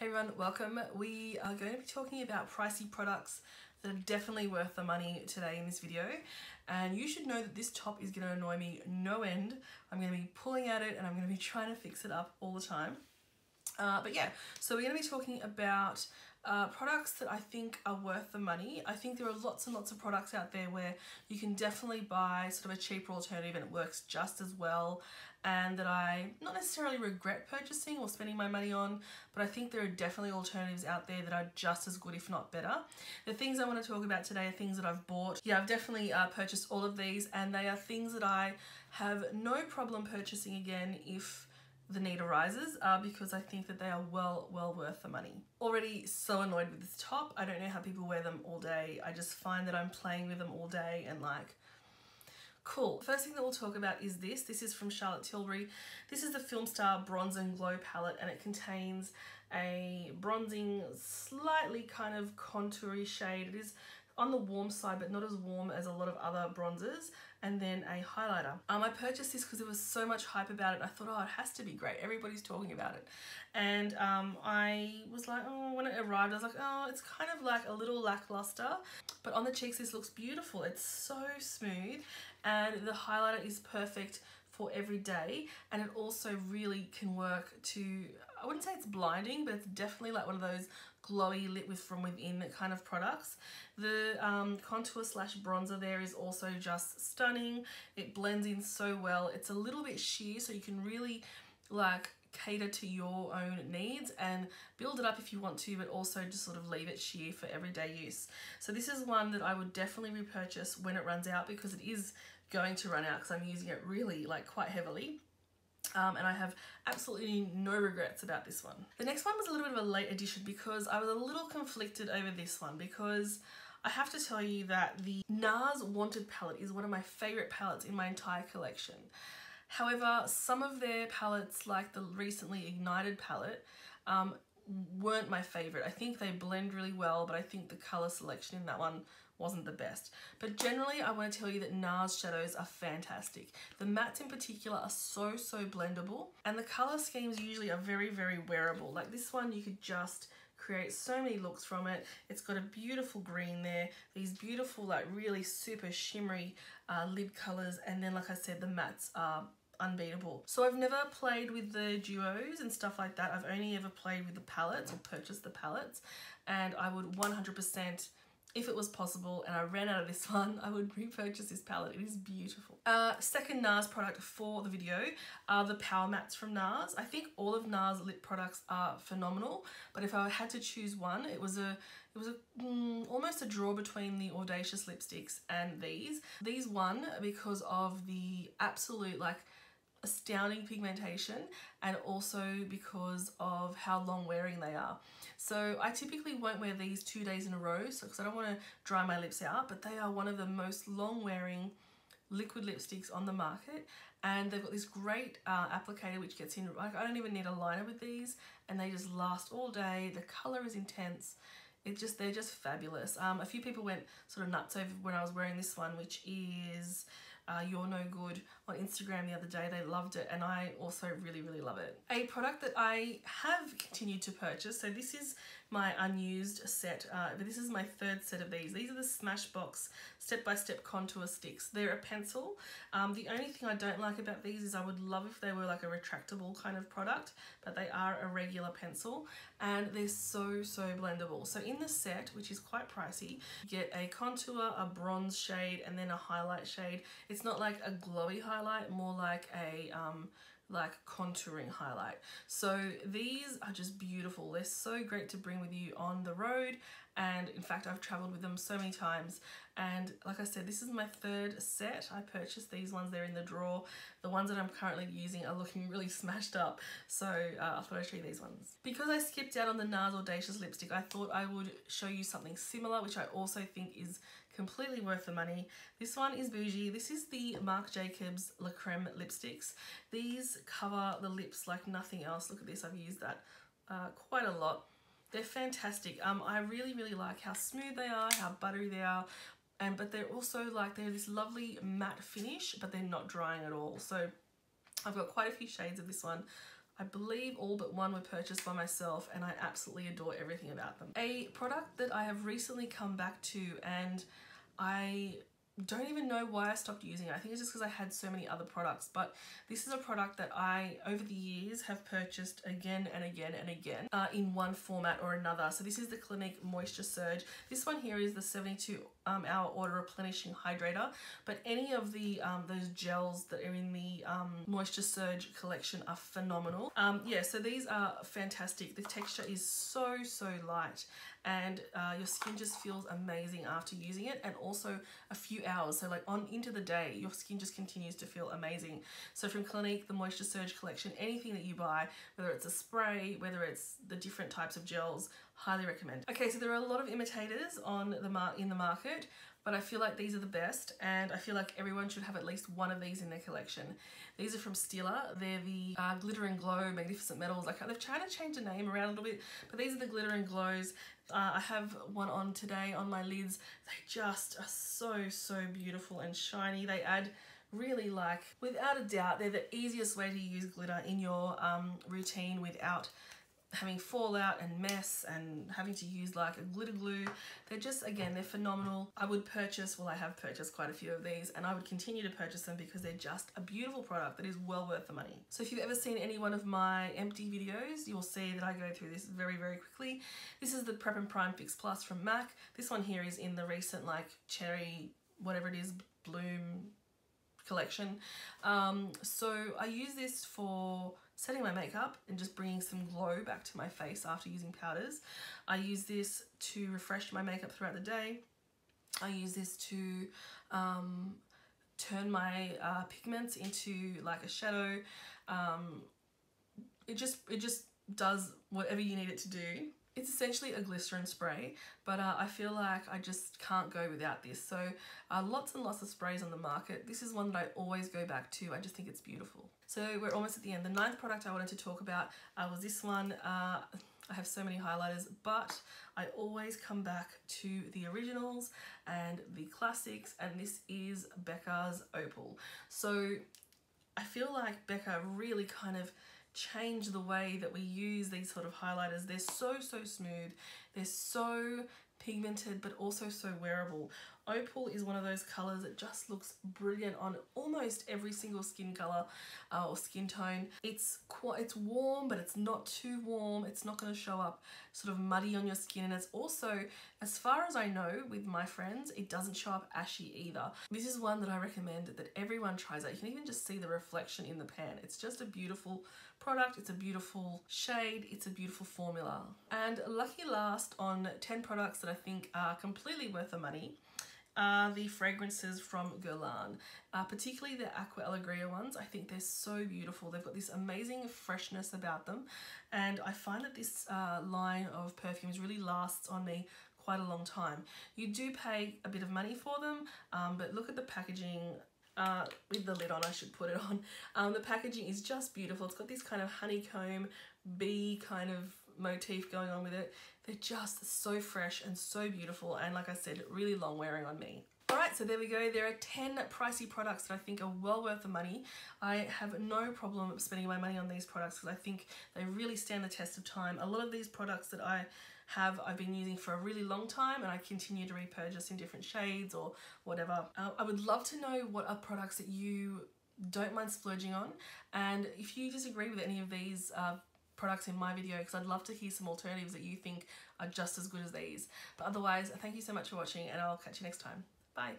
Hey everyone, welcome. We are going to be talking about pricey products that are definitely worth the money today in this video, and you should know that this top is going to annoy me no end. I'm going to be pulling at it and I'm going to be trying to fix it up all the time. But yeah, so we're going to be talking about products that I think are worth the money. I think there are lots and lots of products out there where you can definitely buy sort of a cheaper alternative and it works just as well, and that I not necessarily regret purchasing or spending my money on, but I think there are definitely alternatives out there that are just as good, if not better. The things I want to talk about today are things that I've bought. Yeah, I've definitely purchased all of these, and they are things that I have no problem purchasing again if the need arises, because I think that they are well worth the money. Already so annoyed with this top. I don't know how people wear them all day. I just find that I'm playing with them all day and like, cool. First thing that we'll talk about is this. This is from Charlotte Tilbury. This is the Filmstar Bronze and Glow palette, and it contains a bronzing, slightly kind of contoury shade. It is on the warm side, but not as warm as a lot of other bronzers, and then a highlighter. I purchased this because there was so much hype about it. I thought, oh, it has to be great. Everybody's talking about it. And I was like, oh, when it arrived, I was like, oh, it's kind of like a little lackluster, but on the cheeks, this looks beautiful. It's so smooth, and the highlighter is perfect for every day, and it also really can work to, I wouldn't say it's blinding, but it's definitely like one of those glowy lit with from within kind of products. The contour slash bronzer there is also just stunning. It blends in so well. It's a little bit sheer, so you can really like cater to your own needs and build it up if you want to, but also just sort of leave it sheer for everyday use. So this is one that I would definitely repurchase when it runs out, because it is going to run out, because I'm using it really like quite heavily. And I have absolutely no regrets about this one. The next one was a little bit of a late addition, because I was a little conflicted over this one, because I have to tell you that the NARS Wanted palette is one of my favourite palettes in my entire collection. However, some of their palettes, like the recently Ignited palette, weren't my favourite. I think they blend really well, but I think the colour selection in that one wasn't the best. But generally, I want to tell you that NARS shadows are fantastic. The mattes in particular are so blendable, and the colour schemes usually are very wearable. Like this one, you could just create so many looks from it. It's got a beautiful green there, these beautiful like really super shimmery lid colours, and then like I said, the mattes are unbeatable. So I've never played with the duos and stuff like that. I've only ever played with the palettes or purchased the palettes, and I would 100%, if it was possible and I ran out of this one, I would repurchase this palette. It is beautiful. Second NARS product for the video are the Power Mats from NARS. I think all of NARS lip products are phenomenal, but if I had to choose one, it was almost a draw between the Audacious lipsticks and these. These won because of the absolute like astounding pigmentation, and also because of how long wearing they are. So I typically won't wear these 2 days in a row, so because I don't want to dry my lips out, but they are one of the most long wearing liquid lipsticks on the market, and they've got this great applicator which gets in, like I don't even need a liner with these, and they just last all day. The color is intense. They're just fabulous. A few people went sort of nuts over when I was wearing this one, which is You're No Good, on Instagram the other day. They loved it, and I also really love it. A product that I have continued to purchase, so this is my unused set, but this is my third set of these. These are the Smashbox step-by-step contour sticks. They're a pencil. The only thing I don't like about these is I would love if they were like a retractable kind of product, but they are a regular pencil, and they're so blendable. So in the set, which is quite pricey, you get a contour, a bronze shade, and then a highlight shade. It's not like a glowy highlight, more like a like contouring highlight. So these are just beautiful. They're so great to bring with you on the road, and in fact I've traveled with them so many times. And like I said, this is my third set. I purchased these ones, they're in the drawer. The ones that I'm currently using are looking really smashed up, so I thought I'd show you these ones. Because I skipped out on the NARS Audacious lipstick, I thought I would show you something similar, which I also think is completely worth the money. This one is bougie. This is the Marc Jacobs La Creme lipsticks. These cover the lips like nothing else. Look at this, I've used that quite a lot. They're fantastic. I really like how smooth they are, how buttery they are, and but they're also like, they're this lovely matte finish, but they're not drying at all. So I've got quite a few shades of this one. I believe all but one were purchased by myself, and I absolutely adore everything about them. A product that I have recently come back to, and I don't even know why I stopped using it. I think it's just because I had so many other products, but this is a product that I, over the years, have purchased again and again and again in one format or another. So this is the Clinique Moisture Surge. This one here is the 72-hour Auto Replenishing Hydrator, but any of the those gels that are in the Moisture Surge collection are phenomenal. Yeah, so these are fantastic. The texture is so light, and your skin just feels amazing after using it, and also a few hours, so like on into the day, your skin just continues to feel amazing. So from Clinique, the Moisture Surge collection, anything that you buy, whether it's a spray, whether it's the different types of gels, highly recommend. Okay, so there are a lot of imitators on the market, but I feel like these are the best, and I feel like everyone should have at least one of these in their collection. These are from Stila. They're the Glitter and Glow Magnificent Metals. They've tried to change the name around a little bit, but these are the Glitter and Glows. I have one on today on my lids. They just are so beautiful and shiny. They add really, like, without a doubt, they're the easiest way to use glitter in your routine without having fallout and mess and having to use like a glitter glue. They're just, again, they're phenomenal. I would purchase, well, I have purchased quite a few of these, and I would continue to purchase them because they're just a beautiful product that is well worth the money. So if you've ever seen any one of my empty videos, you'll see that I go through this very quickly. This is the Prep and Prime Fix Plus from MAC. This one here is in the recent, like, cherry, whatever it is, bloom collection. So I use this for setting my makeup and just bringing some glow back to my face after using powders. I use this to refresh my makeup throughout the day. I use this to turn my pigments into like a shadow. It just does whatever you need it to do. It's essentially a glycerin spray, but I feel like I just can't go without this. So lots and lots of sprays on the market. This is one that I always go back to. I just think it's beautiful. So we're almost at the end. The ninth product I wanted to talk about was this one. I have so many highlighters, but I always come back to the originals and the classics, and this is Becca's Opal. So I feel like Becca really kind of change the way that we use these sort of highlighters. They're so smooth, they're so pigmented, but also so wearable. Opal is one of those colors that just looks brilliant on almost every single skin color or skin tone. It's warm, but it's not too warm. It's not going to show up sort of muddy on your skin, and it's also, as far as I know with my friends, it doesn't show up ashy either. This is one that I recommend that everyone tries out. You can even just see the reflection in the pan. It's just a beautiful product. It's a beautiful shade. It's a beautiful formula. And lucky last on 10 products that I think are completely worth the money are the fragrances from Guerlain, particularly the Aqua Allegria ones. I think they're so beautiful. They've got this amazing freshness about them, and I find that this line of perfumes really lasts on me quite a long time. You do pay a bit of money for them, but look at the packaging. With the lid on, I should put it on. The packaging is just beautiful. It's got this kind of honeycomb bee kind of motif going on with it. They're just so fresh and so beautiful, and like I said, really long wearing on me. Alright, so there we go. There are 10 pricey products that I think are well worth the money. I have no problem spending my money on these products because I think they really stand the test of time. A lot of these products that I've been using for a really long time, and I continue to repurchase in different shades or whatever. I would love to know what are products that you don't mind splurging on, and if you disagree with any of these products in my video, because I'd love to hear some alternatives that you think are just as good as these. But otherwise, thank you so much for watching, and I'll catch you next time. Bye.